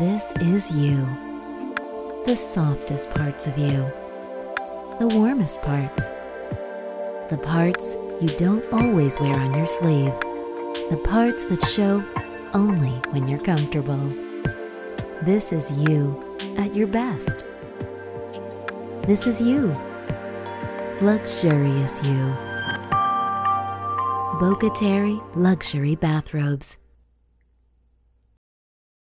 This is you. The softest parts of you. The warmest parts. The parts you don't always wear on your sleeve. The parts that show only when you're comfortable. This is you at your best. This is you. Luxurious you. Boca Terry Luxury Bathrobes.